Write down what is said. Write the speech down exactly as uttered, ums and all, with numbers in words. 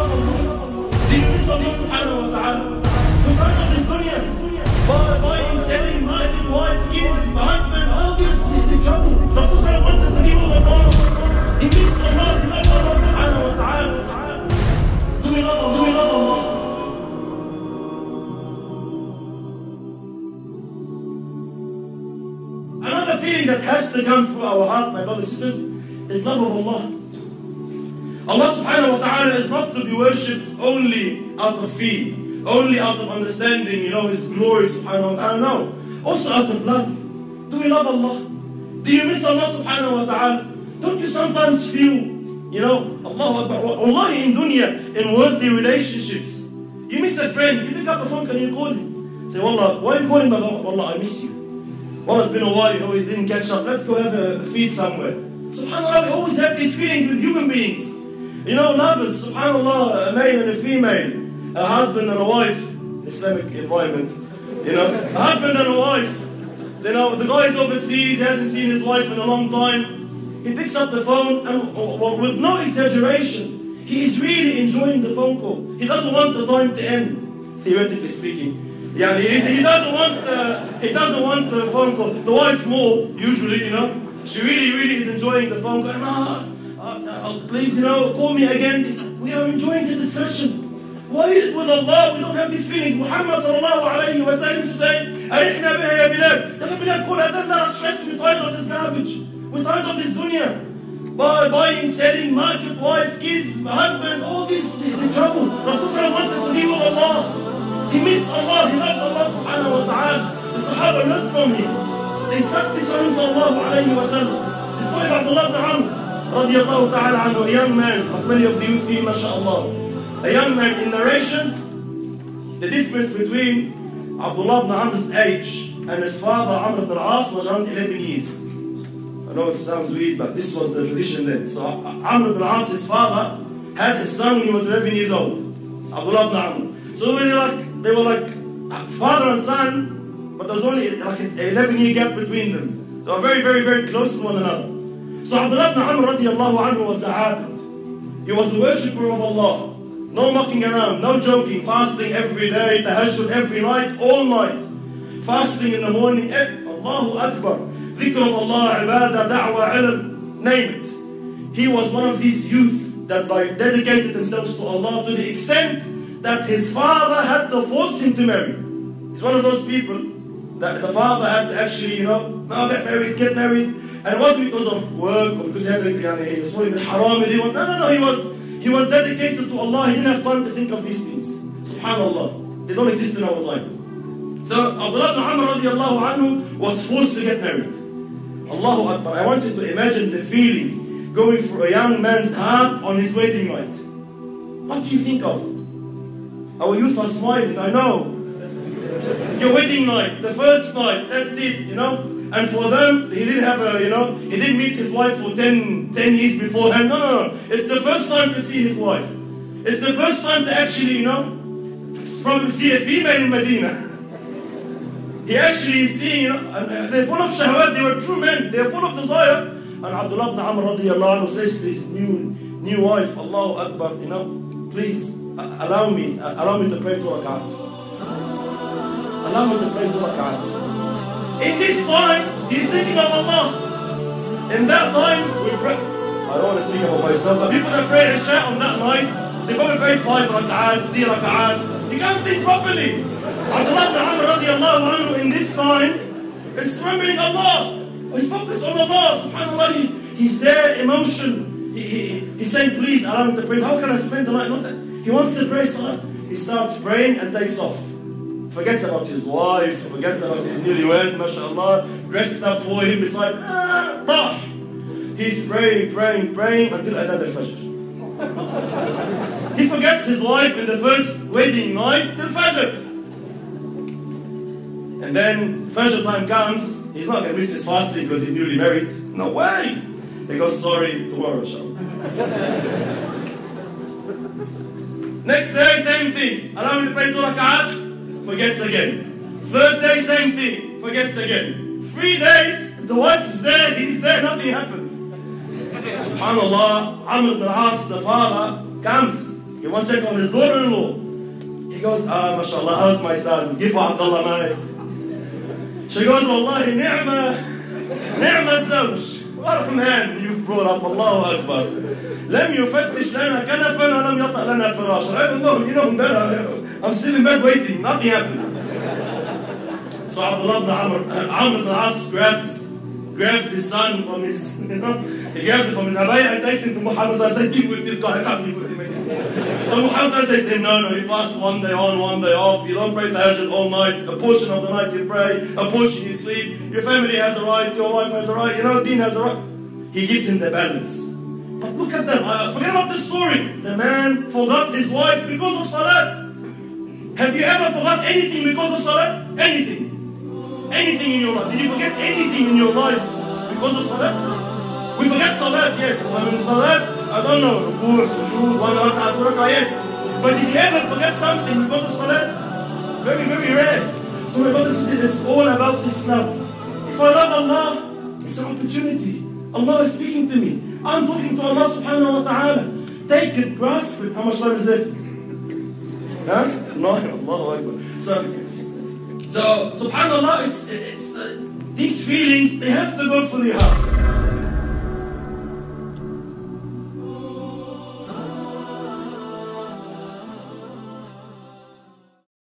Did this Allah subhanahu wa ta'ala fulfilled this dunya by buying, selling, married wife, kids, husband, all this, the trouble. Rasulullah wanted to give over Allah. He missed Allah, he loved Allah subhanahu wa ta'ala. Do we love Allah? Do we love Allah? Another feeling that has to come through our heart, my brothers and sisters, is love of Allah. Allah subhanahu wa ta'ala is not to be worshipped only out of fear, only out of understanding, you know, His glory subhanahu wa ta'ala, no. Also out of love. Do we love Allah? Do you miss Allah subhanahu wa ta'ala? Don't you sometimes feel, you know, Allahu Akbar, wallahi in dunya, in worldly relationships. You miss a friend, you pick up the phone, can you call him? Say, Wallah, why are you calling, brother? Wallah, I miss you. Wallah, it's been a while, you know, we didn't catch up. Let's go have a feed somewhere. SubhanAllah, we always have these feelings with human beings. You know, lovers, subhanAllah, a male and a female, a husband and a wife, Islamic environment, you know, a husband and a wife, you know, the guy's overseas, he hasn't seen his wife in a long time, he picks up the phone and, well, with no exaggeration, he is really enjoying the phone call. He doesn't want the time to end, theoretically speaking. Yeah, he, he, doesn't want the, he doesn't want the phone call. The wife more, usually, you know, she really, really is enjoying the phone call. And, ah, Uh, please, you know, call me again. This, we are enjoying the discussion. Why is it with Allah we don't have these feelings? Muhammad sallallahu alayhi wa sallam used to say, "Arihna biha ya Bilal." Then Bilal called Adhan, they are stressed. We're tired of this garbage. We're tired of this dunya. By buying, selling, market, wife, kids, husband, all this, the, the trouble. Rasulullah wanted to leave with Allah. He missed Allah. He loved Allah subhanahu wa ta'ala. The Sahaba learned from him. They sucked this on sallallahu alayhi wa sallam. The story of Abdullah ibn Amr. Radiallahu ta'ala anhu, a young man, like many of the youth here, mashaAllah. A young man in narrations, the difference between Abdullah ibn Amr's age and his father Amr al-As was around eleven years. I know it sounds weird, but this was the tradition then. So Amr al-As, his father, had his son when he was eleven years old, Abdullah ibn Amr. So they were like, they were like father and son, but there was only like an eleven year gap between them. So very, very, very close to one another. So Abdullah ibn Amr radiallahu anhu was a abid. He was a worshipper of Allah. No mucking around, no joking, fasting every day, tahajjud every night, all night. Fasting in the morning, Allahu Akbar. Dhikr of Allah, ibadah, da'wah, ilm, name it. He was one of these youth that dedicated themselves to Allah to the extent that his father had to force him to marry. He's one of those people that the father had to actually, you know, now get married, get married. And it wasn't because of work or because he had a story with haram. No, no, no, he was, he was dedicated to Allah. He didn't have time to think of these things. SubhanAllah. They don't exist in our time. So Abdullah ibn Amr radiallahu anhu was forced to get married. Allahu Akbar. I want you to imagine the feeling going through a young man's heart on his wedding night. What do you think of? Our youth are smiling, I know. Your wedding night, the first night, that's it, you know. And for them, he didn't have a, you know, he didn't meet his wife for ten years beforehand. No, no, no. It's the first time to see his wife. It's the first time to actually, you know, probably see a female in Medina. He actually is seeing, you know, they're full of shahwat, they were true men, they're full of desire. And Abdullah ibn Amr radiallahu anhu says to his new, new wife, Allahu Akbar, you know, please allow me, allow me to pray to rak'at. Allow me to pray to rak'at. In this time, he's thinking of Allah. In that time, we pray. I don't want to speak about myself, but people that pray Isha on that night, they probably pray five rak'at, three rak'at. They can't think properly. Abdullah ibn Amr radiallahu anhu in this time is remembering Allah. He's focused on Allah. SubhanAllah, he's, he's there, emotion. He, he, he's saying, please allow me to pray. How can I spend the night? Not that. He wants to pray salah. He starts praying and takes off. Forgets about his wife, forgets about his newlywed, mashallah, dresses up for him beside, ah, bah. He's praying, praying, praying until Adhan al-Fajr. He forgets his wife in the first wedding night till Fajr. And then Fajr time comes, he's not going to miss his fasting because he's newly married. No way! They go, sorry, tomorrow, inshallah. Next day, same thing. Allow me to pray two rak'at. Forgets again. Third day, same thing. Forgets again. Three days, the wife is there, he's there, nothing happened. SubhanAllah, Amr ibn al-As, the father, comes. He wants to take on his daughter-in-law. He goes, ah, mashallah, how's my son? Give her Abdullah, man. She goes, wallahi, ni'mah, ni'mah zawj. What a man you've brought up, Allahu Akbar. Lam yufattish lana kanafan wa lam yata' lana firash. I don't know, you know, better. I'm still in bed waiting, nothing happened. So Abdullah ibn Amr, Amr al-As grabs, grabs his son from his, you know, he grabs him from his abaya and takes him to Muhammad and says, keep with this guy, I can't keep with him anymore. So Muhammad says to him, no, no, you fast one day on, one day off, you don't pray tahajjud all night, a portion of the night you pray, a portion you sleep, your family has a right, your wife has a right, you know, deen has a right. He gives him the balance. But look at them, uh, forget about the story. The man forgot his wife because of salat. Have you ever forgot anything because of salat? Anything. Anything in your life. Did you forget anything in your life because of salat? We forget salat, yes. I mean, salat, I don't know. Rukur, sujood, one rak'ah, two rak'ah, yes. But did you ever forget something because of salat? Very, very rare. So my brothers and sisters, it's all about this love. If I love Allah, it's an opportunity. Allah is speaking to me. I'm talking to Allah subhanahu wa ta'ala. Take it, grasp it. How much time is left? Huh? No, Allahu Akbar. So, So, subhanAllah, it's, it's, uh, these feelings, they have to go through your heart.